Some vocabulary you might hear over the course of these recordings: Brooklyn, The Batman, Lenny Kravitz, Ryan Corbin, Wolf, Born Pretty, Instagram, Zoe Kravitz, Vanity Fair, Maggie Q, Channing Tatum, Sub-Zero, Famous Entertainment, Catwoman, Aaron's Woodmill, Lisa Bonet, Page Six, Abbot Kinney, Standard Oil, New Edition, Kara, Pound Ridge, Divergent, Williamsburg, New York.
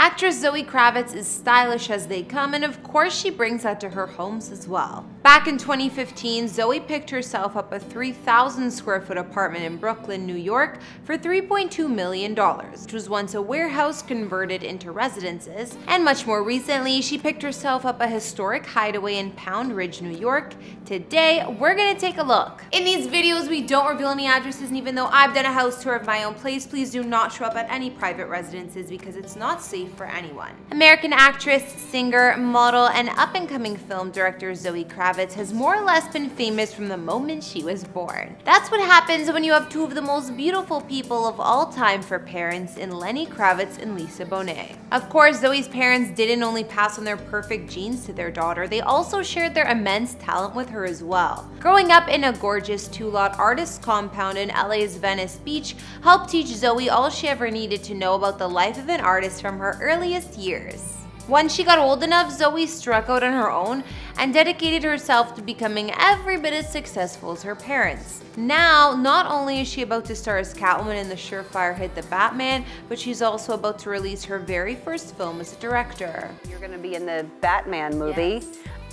Actress Zoe Kravitz is stylish as they come, and of course she brings that to her homes as well. Back in 2015, Zoe picked herself up a 3,000 square foot apartment in Brooklyn, New York for $3.2 million, which was once a warehouse converted into residences, and much more recently, she picked herself up a historic hideaway in Pound Ridge, New York. Today, we're gonna take a look. In these videos, we don't reveal any addresses, and even though I've done a house tour of my own place, please do not show up at any private residences because it's not safe for anyone. American actress, singer, model, and up-and-coming film director Zoe Kravitz has more or less been famous from the moment she was born. That's what happens when you have two of the most beautiful people of all time for parents in Lenny Kravitz and Lisa Bonet. Of course, Zoe's parents didn't only pass on their perfect genes to their daughter, they also shared their immense talent with her as well. Growing up in a gorgeous two-lot artist compound in LA's Venice Beach helped teach Zoe all she ever needed to know about the life of an artist from her earliest years. Once she got old enough, Zoe struck out on her own and dedicated herself to becoming every bit as successful as her parents. Now, not only is she about to star as Catwoman in the surefire hit The Batman, but she's also about to release her very first film as a director. You're gonna be in the Batman movie, yes.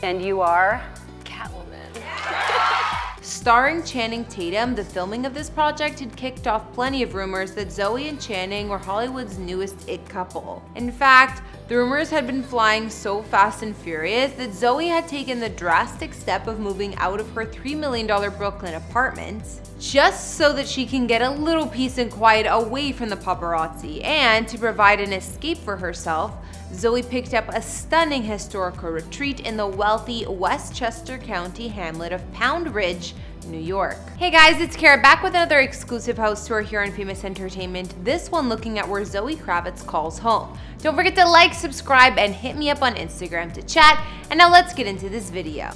And you are? Catwoman. Yeah. Starring Channing Tatum, the filming of this project had kicked off plenty of rumors that Zoe and Channing were Hollywood's newest it couple. In fact, the rumors had been flying so fast and furious that Zoe had taken the drastic step of moving out of her $3 million Brooklyn apartment just so that she can get a little peace and quiet away from the paparazzi, and to provide an escape for herself, Zoe picked up a stunning historical retreat in the wealthy Westchester County hamlet of Pound Ridge, New York. Hey guys, it's Kara back with another exclusive house tour here on Famous Entertainment, this one looking at where Zoe Kravitz calls home. Don't forget to like, subscribe, and hit me up on Instagram to chat, and now let's get into this video.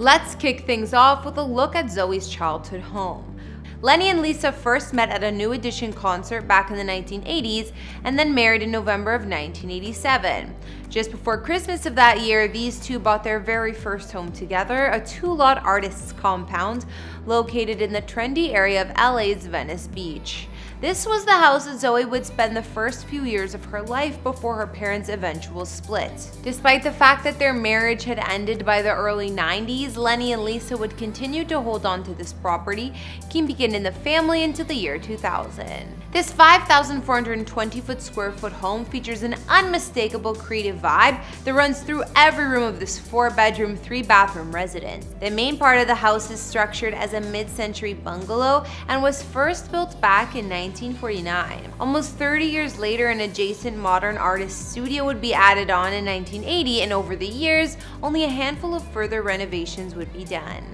Let's kick things off with a look at Zoe's childhood home. Lenny and Lisa first met at a New Edition concert back in the 1980s and then married in November of 1987. Just before Christmas of that year, these two bought their very first home together, a two-lot artists compound located in the trendy area of LA's Venice Beach. This was the house that Zoe would spend the first few years of her life before her parents' eventual split. Despite the fact that their marriage had ended by the early 90s, Lenny and Lisa would continue to hold on to this property, keeping it in the family until the year 2000. This 5,420 square foot home features an unmistakable creative vibe that runs through every room of this 4-bedroom, 3-bathroom residence. The main part of the house is structured as a mid-century bungalow and was first built back in 1949. Almost 30 years later, an adjacent modern artist studio would be added on in 1980, and over the years, only a handful of further renovations would be done.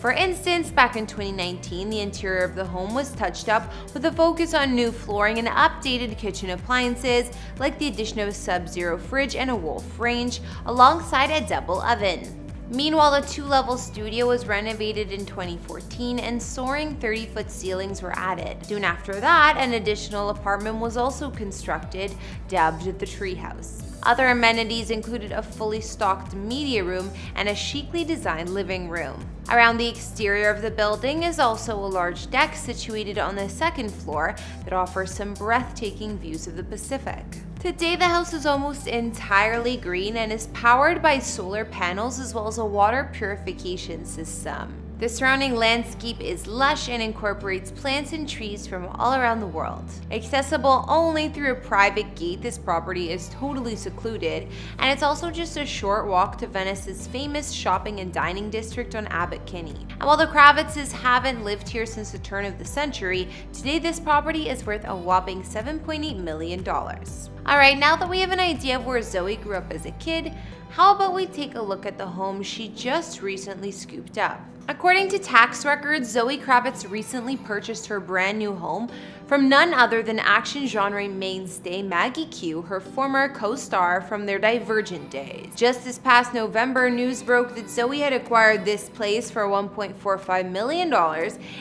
For instance, back in 2019, the interior of the home was touched up with a focus on new flooring and updated kitchen appliances like the addition of a Sub-Zero fridge and a Wolf range, alongside a double oven. Meanwhile, the 2-level studio was renovated in 2014 and soaring 30-foot ceilings were added. Soon after that, an additional apartment was also constructed, dubbed the Treehouse. Other amenities included a fully stocked media room and a chicly designed living room. Around the exterior of the building is also a large deck situated on the second floor that offers some breathtaking views of the Pacific. Today, the house is almost entirely green and is powered by solar panels as well as a water purification system. The surrounding landscape is lush and incorporates plants and trees from all around the world. Accessible only through a private gate, this property is totally secluded, and it's also just a short walk to Venice's famous shopping and dining district on Abbot Kinney. And while the Kravitzes haven't lived here since the turn of the century, today this property is worth a whopping $7.8 million. Alright, now that we have an idea of where Zoe grew up as a kid, how about we take a look at the home she just recently scooped up? According to tax records, Zoe Kravitz recently purchased her brand new home from none other than action genre mainstay Maggie Q, her former co-star from their Divergent days. Just this past November, news broke that Zoe had acquired this place for $1.45 million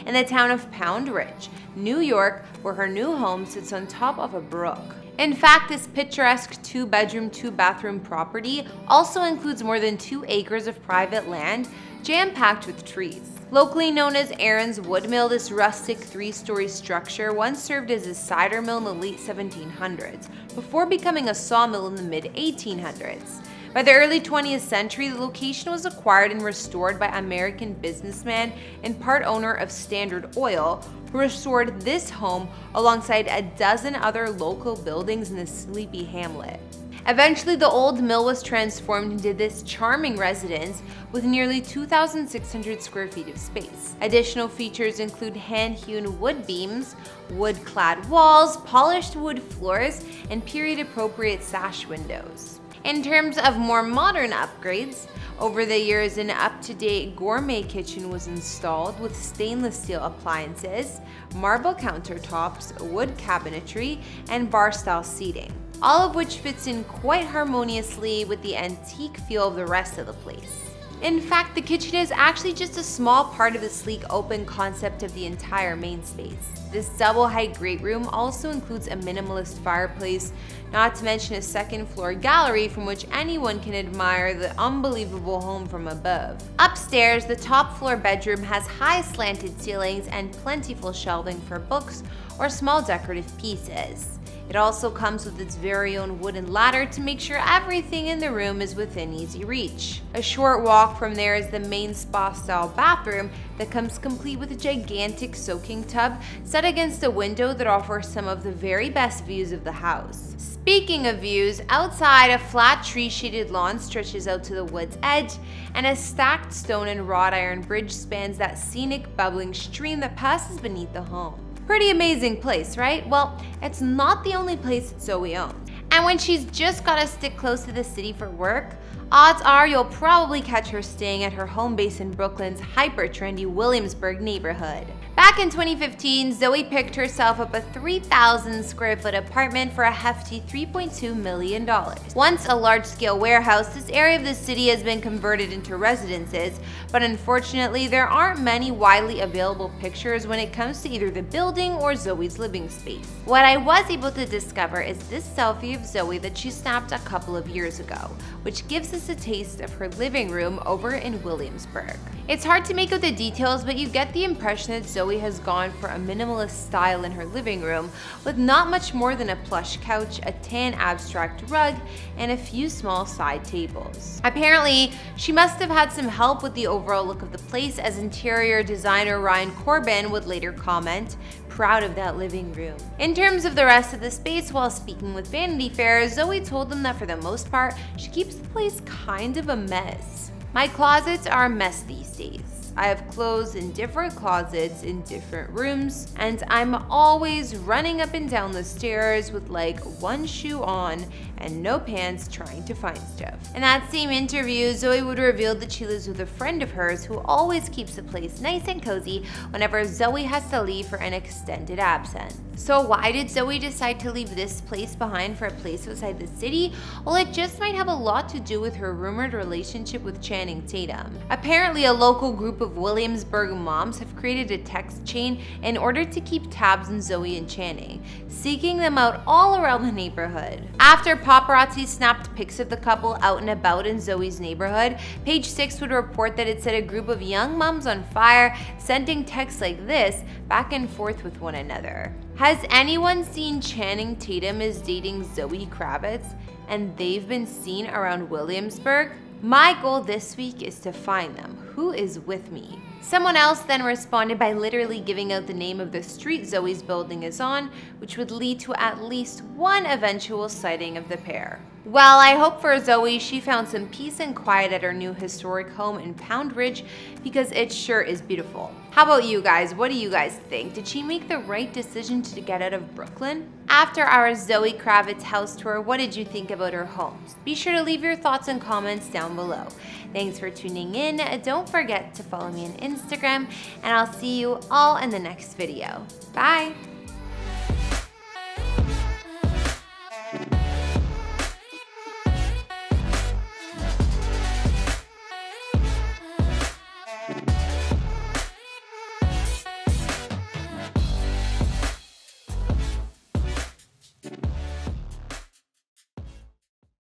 in the town of Pound Ridge, New York, where her new home sits on top of a brook. In fact, this picturesque two-bedroom, two-bathroom property also includes more than 2 acres of private land jam-packed with trees. Locally known as Aaron's Woodmill, this rustic three-story structure once served as a cider mill in the late 1700s, before becoming a sawmill in the mid-1800s. By the early 20th century, the location was acquired and restored by American businessman and part owner of Standard Oil, who restored this home alongside a dozen other local buildings in the sleepy hamlet. Eventually, the old mill was transformed into this charming residence with nearly 2,600 square feet of space. Additional features include hand-hewn wood beams, wood-clad walls, polished wood floors, and period-appropriate sash windows. In terms of more modern upgrades, over the years an up-to-date gourmet kitchen was installed with stainless steel appliances, marble countertops, wood cabinetry, and bar-style seating, all of which fits in quite harmoniously with the antique feel of the rest of the place. In fact, the kitchen is actually just a small part of the sleek open concept of the entire main space. This double-height great room also includes a minimalist fireplace, not to mention a second-floor gallery from which anyone can admire the unbelievable home from above. Upstairs, the top-floor bedroom has high slanted ceilings and plentiful shelving for books or small decorative pieces. It also comes with its very own wooden ladder to make sure everything in the room is within easy reach. A short walk from there is the main spa-style bathroom that comes complete with a gigantic soaking tub set against a window that offers some of the very best views of the house. Speaking of views, outside a flat tree-shaded lawn stretches out to the wood's edge, and a stacked stone and wrought iron bridge spans that scenic bubbling stream that passes beneath the home. Pretty amazing place, right? Well, it's not the only place that Zoe owns. And when she's just gotta stick close to the city for work, odds are you'll probably catch her staying at her home base in Brooklyn's hyper-trendy Williamsburg neighborhood. Back in 2015, Zoe picked herself up a 3,000 square foot apartment for a hefty $3.2 million. Once a large-scale warehouse, this area of the city has been converted into residences, but unfortunately, there aren't many widely available pictures when it comes to either the building or Zoe's living space. What I was able to discover is this selfie of Zoe that she snapped a couple of years ago, which gives us a taste of her living room over in Williamsburg. It's hard to make out the details, but you get the impression that Zoe has gone for a minimalist style in her living room with not much more than a plush couch, a tan abstract rug, and a few small side tables. Apparently, she must have had some help with the overall look of the place, as interior designer Ryan Corbin would later comment, "Proud of that living room." In terms of the rest of the space, while speaking with Vanity Fair, Zoe told them that for the most part, she keeps the place kind of a mess. "My closets are a mess these days. I have clothes in different closets in different rooms, and I'm always running up and down the stairs with like one shoe on and no pants trying to find stuff." In that same interview, Zoe would reveal that she lives with a friend of hers who always keeps the place nice and cozy whenever Zoe has to leave for an extended absence. So why did Zoe decide to leave this place behind for a place outside the city? Well, it just might have a lot to do with her rumored relationship with Channing Tatum. Apparently, a local group of Williamsburg moms have created a text chain in order to keep tabs on Zoe and Channing, seeking them out all around the neighborhood. After paparazzi snapped pics of the couple out and about in Zoe's neighborhood, Page Six would report that it set a group of young moms on fire, sending texts like this back and forth with one another. "Has anyone seen Channing Tatum is dating Zoe Kravitz and they've been seen around Williamsburg? My goal this week is to find them. Who is with me?" Someone else then responded by literally giving out the name of the street Zoe's building is on, which would lead to at least one eventual sighting of the pair. Well, I hope for Zoe she found some peace and quiet at her new historic home in Pound Ridge, because it sure is beautiful. How about you guys? What do you guys think? Did she make the right decision to get out of Brooklyn? After our Zoe Kravitz house tour, what did you think about her homes? Be sure to leave your thoughts and comments down below. Thanks for tuning in. Don't forget to follow me on Instagram, and I'll see you all in the next video. Bye!